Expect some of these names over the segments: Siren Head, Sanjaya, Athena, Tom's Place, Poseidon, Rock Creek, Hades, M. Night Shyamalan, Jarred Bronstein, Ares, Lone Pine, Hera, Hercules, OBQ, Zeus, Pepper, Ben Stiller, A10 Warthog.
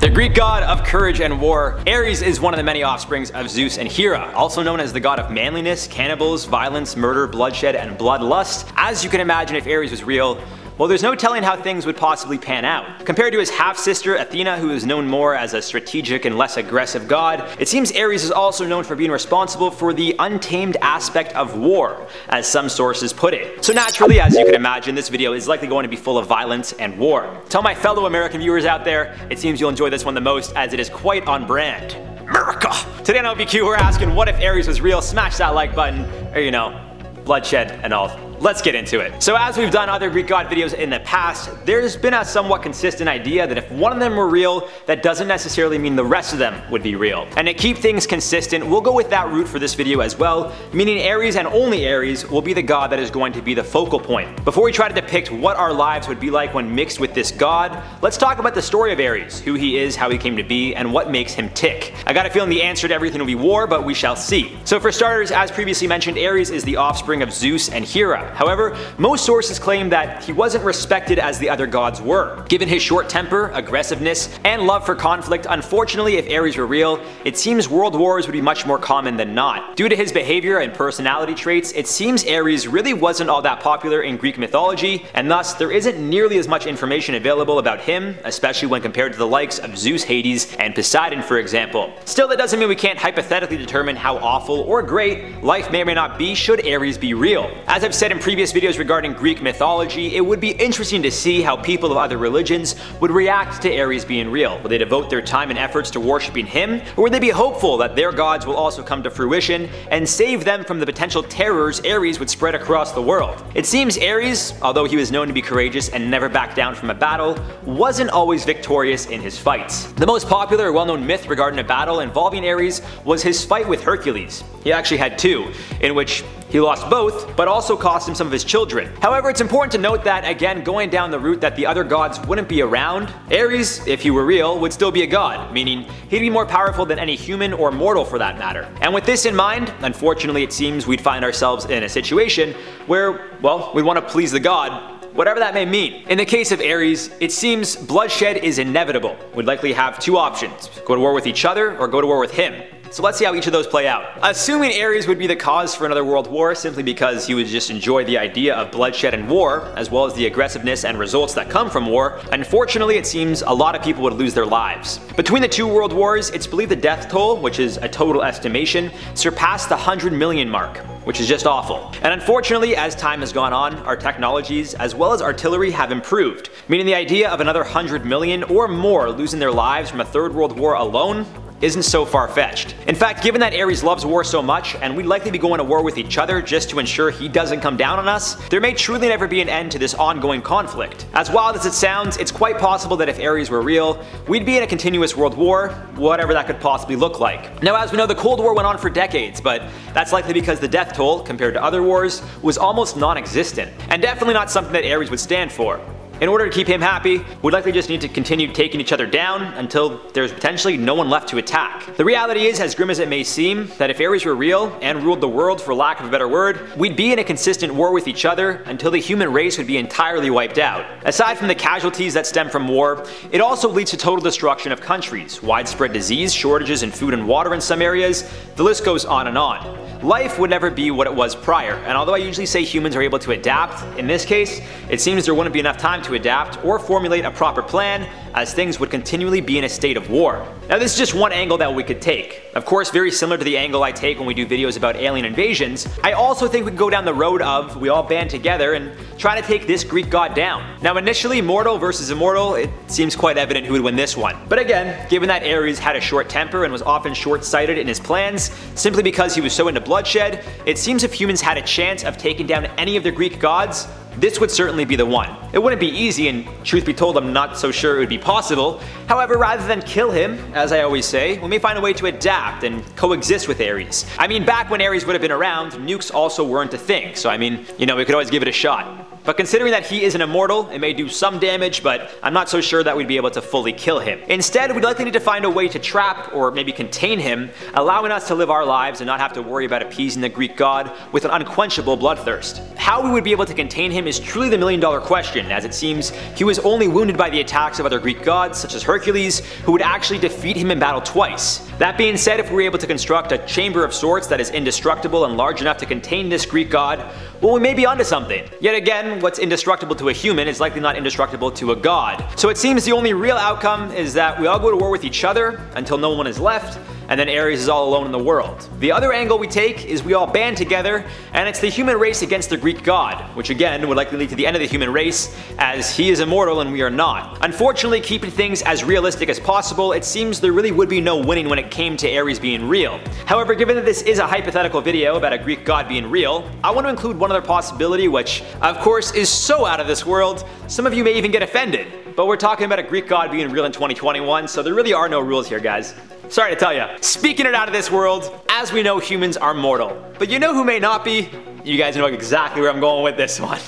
The Greek god of courage and war, Ares is one of the many offsprings of Zeus and Hera, also known as the god of manliness, cannibals, violence, murder, bloodshed, and bloodlust. As you can imagine, if Ares was real, well, there's no telling how things would possibly pan out. Compared to his half-sister Athena, who is known more as a strategic and less aggressive god, it seems Ares is also known for being responsible for the untamed aspect of war, as some sources put it. So naturally, as you can imagine, this video is likely going to be full of violence and war. Tell my fellow American viewers out there, it seems you'll enjoy this one the most, as it is quite on brand. America! Today on OBQ, we're asking, what if Ares was real? Smash that like button, or you know, bloodshed and all. Let's get into it. So as we've done other Greek god videos in the past, there's been a somewhat consistent idea that if one of them were real, that doesn't necessarily mean the rest of them would be real. And to keep things consistent, we'll go with that route for this video as well, meaning Ares and only Ares will be the god that is going to be the focal point. Before we try to depict what our lives would be like when mixed with this god, let's talk about the story of Ares, who he is, how he came to be, and what makes him tick. I got a feeling the answer to everything will be war, but we shall see. So for starters, as previously mentioned, Ares is the offspring of Zeus and Hera. However, most sources claim that he wasn't respected as the other gods were. Given his short temper, aggressiveness, and love for conflict, unfortunately, if Ares were real, it seems world wars would be much more common than not. Due to his behavior and personality traits, it seems Ares really wasn't all that popular in Greek mythology, and thus there isn't nearly as much information available about him, especially when compared to the likes of Zeus, Hades, and Poseidon, for example. Still, that doesn't mean we can't hypothetically determine how awful or great life may or may not be should Ares be real. As I've said in previous videos regarding Greek mythology, it would be interesting to see how people of other religions would react to Ares being real. Would they devote their time and efforts to worshiping him, or would they be hopeful that their gods will also come to fruition and save them from the potential terrors Ares would spread across the world? It seems Ares, although he was known to be courageous and never back down from a battle, wasn't always victorious in his fights. The most popular or well-known myth regarding a battle involving Ares was his fight with Hercules. He actually had two, in which he lost both, but also cost him some of his children. However, it's important to note that, again, going down the route that the other gods wouldn't be around, Ares, if he were real, would still be a god, meaning he'd be more powerful than any human or mortal for that matter. And with this in mind, unfortunately, it seems we'd find ourselves in a situation where, well, we want to please the god, whatever that may mean. In the case of Ares, it seems bloodshed is inevitable. We'd likely have two options, go to war with each other or go to war with him. So let's see how each of those play out. Assuming Ares would be the cause for another world war simply because he would just enjoy the idea of bloodshed and war, as well as the aggressiveness and results that come from war, unfortunately it seems a lot of people would lose their lives. Between the two world wars, it's believed the death toll, which is a total estimation, surpassed the 100 million mark, which is just awful. And unfortunately, as time has gone on, our technologies as well as artillery have improved, meaning the idea of another 100 million or more losing their lives from a third world war alone isn't so far-fetched. In fact, given that Ares loves war so much, and we'd likely be going to war with each other just to ensure he doesn't come down on us, there may truly never be an end to this ongoing conflict. As wild as it sounds, it's quite possible that if Ares were real, we'd be in a continuous world war, whatever that could possibly look like. Now, as we know, the Cold War went on for decades, but that's likely because the death toll, compared to other wars, was almost non-existent, and definitely not something that Ares would stand for. In order to keep him happy, we'd likely just need to continue taking each other down until there's potentially no one left to attack. The reality is, as grim as it may seem, that if Ares were real and ruled the world for lack of a better word, we'd be in a consistent war with each other until the human race would be entirely wiped out. Aside from the casualties that stem from war, it also leads to total destruction of countries, widespread disease, shortages in food and water in some areas, the list goes on and on. Life would never be what it was prior, and although I usually say humans are able to adapt, in this case, it seems there wouldn't be enough time to adapt or formulate a proper plan, as things would continually be in a state of war. Now, this is just one angle that we could take. Of course, very similar to the angle I take when we do videos about alien invasions, I also think we could go down the road of we all band together and try to take this Greek god down. Now, initially, mortal versus immortal, it seems quite evident who would win this one. But again, given that Ares had a short temper and was often short-sighted in his plans, simply because he was so into bloodshed, it seems if humans had a chance of taking down any of the Greek gods, this would certainly be the one. It wouldn't be easy, and truth be told, I'm not so sure it would be possible. However, rather than kill him, as I always say, we may find a way to adapt and coexist with Ares. I mean, back when Ares would have been around, nukes also weren't a thing, so I mean, you know, we could always give it a shot. But considering that he is an immortal, it may do some damage, but I'm not so sure that we'd be able to fully kill him. Instead, we'd likely need to find a way to trap or maybe contain him, allowing us to live our lives and not have to worry about appeasing the Greek god with an unquenchable bloodthirst. How we would be able to contain him is truly the million-dollar question, as it seems he was only wounded by the attacks of other Greek gods, such as Hercules, who would actually defeat him in battle twice. That being said, if we were able to construct a chamber of sorts that is indestructible and large enough to contain this Greek god, well, we may be onto something. Yet again, what's indestructible to a human is likely not indestructible to a god. So it seems the only real outcome is that we all go to war with each other until no one is left, and then Ares is all alone in the world. The other angle we take is we all band together, and it's the human race against the Greek god, which again would likely lead to the end of the human race, as he is immortal and we are not. Unfortunately, keeping things as realistic as possible, it seems there really would be no winning when it came to Ares being real. However, given that this is a hypothetical video about a Greek god being real, I want to include one other possibility, which of course is so out of this world, some of you may even get offended. But we're talking about a Greek god being real in 2021, so there really are no rules here, guys. Sorry to tell you. Speaking it out of this world, as we know, humans are mortal. But you know who may not be? You guys know exactly where I'm going with this one.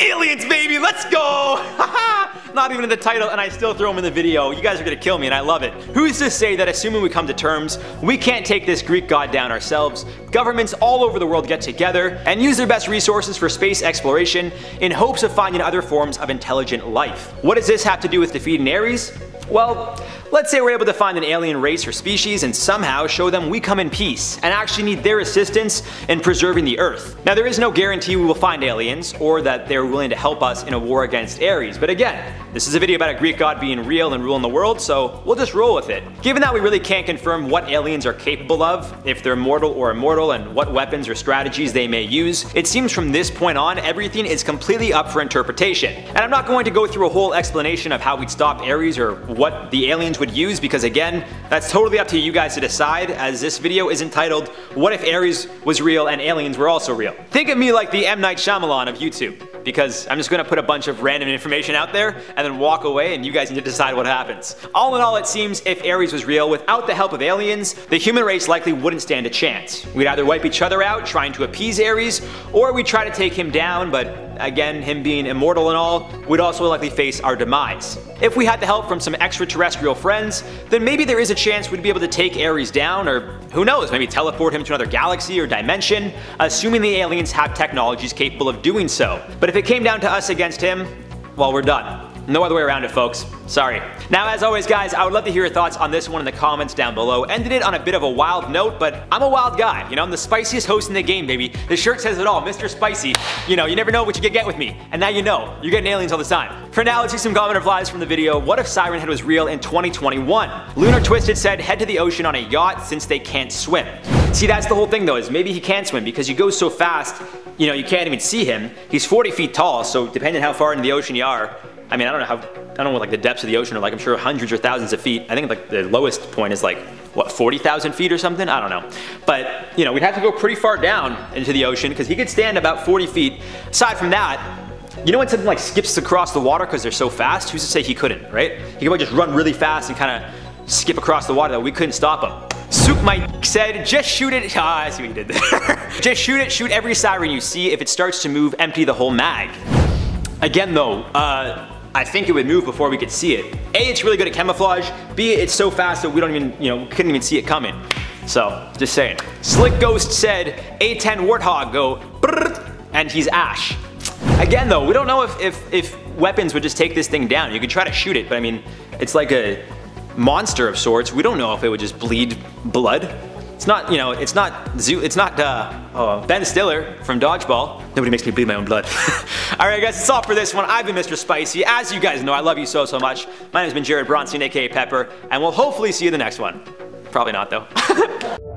Aliens, baby, let's go! Not even in the title, and I still throw them in the video. You guys are gonna kill me, and I love it. Who's to say that assuming we come to terms, we can't take this Greek god down ourselves? Governments all over the world get together and use their best resources for space exploration in hopes of finding other forms of intelligent life. What does this have to do with defeating Ares? Well, let's say we're able to find an alien race or species and somehow show them we come in peace and actually need their assistance in preserving the Earth. Now, there is no guarantee we will find aliens or that they're willing to help us in a war against Ares, but again, this is a video about a Greek god being real and ruling the world, so we'll just roll with it. Given that we really can't confirm what aliens are capable of, if they're mortal or immortal, and what weapons or strategies they may use, it seems from this point on everything is completely up for interpretation. And I'm not going to go through a whole explanation of how we'd stop Ares or what the aliens would use, because again, that's totally up to you guys to decide, as this video is entitled, What If Ares Was Real and Aliens Were Also Real? Think of me like the M. Night Shyamalan of YouTube, because I'm just gonna put a bunch of random information out there and then walk away, and you guys need to decide what happens. All in all, it seems if Ares was real, without the help of aliens, the human race likely wouldn't stand a chance. We'd either wipe each other out, trying to appease Ares, or we'd try to take him down, but again, him being immortal and all, we'd also likely face our demise. If we had the help from some extraterrestrial friends, then maybe there is a chance we'd be able to take Ares down, or who knows, maybe teleport him to another galaxy or dimension, assuming the aliens have technologies capable of doing so. But if it came down to us against him, well, we're done. No other way around it, folks. Sorry. Now, as always, guys, I would love to hear your thoughts on this one in the comments down below. Ended it on a bit of a wild note, but I'm a wild guy. You know, I'm the spiciest host in the game, baby. The shirt says it all, Mr. Spicy. You know, you never know what you could get with me. And now you know. You're getting aliens all the time. For now, let's see some comment replies from the video. What if Siren Head was real in 2021? Lunar Twisted said, head to the ocean on a yacht since they can't swim. See, that's the whole thing, though, is maybe he can't swim because he goes so fast, you know, you can't even see him. He's 40 feet tall, so depending on how far into the ocean you are, I mean, I don't know what like the depths of the ocean are like. I'm sure hundreds or thousands of feet. I think like the lowest point is like, what, 40,000 feet or something? I don't know. But, you know, we'd have to go pretty far down into the ocean because he could stand about 40 feet. Aside from that, you know when something like skips across the water because they're so fast? Who's to say he couldn't, right? He could just run really fast and kind of skip across the water that we couldn't stop him. Soup Mike said, just shoot it. Ah, I see what you did there. Just shoot it, shoot every siren you see. If it starts to move, empty the whole mag. Again though, I think it would move before we could see it. A, it's really good at camouflage. B, it's so fast that we don't even, you know, couldn't even see it coming. So, just saying. Slick Ghost said, A10 Warthog go brrrr, and he's ash. Again though, we don't know if weapons would just take this thing down. You could try to shoot it, but I mean, it's like a monster of sorts. We don't know if it would just bleed blood. It's not, you know, it's not Ben Stiller from Dodgeball. Nobody makes me bleed my own blood. All right, guys, that's all for this one. I've been Mr. Spicy. As you guys know, I love you so, so much. My name's been Jarred Bronstein, aka Pepper, and we'll hopefully see you in the next one. Probably not, though.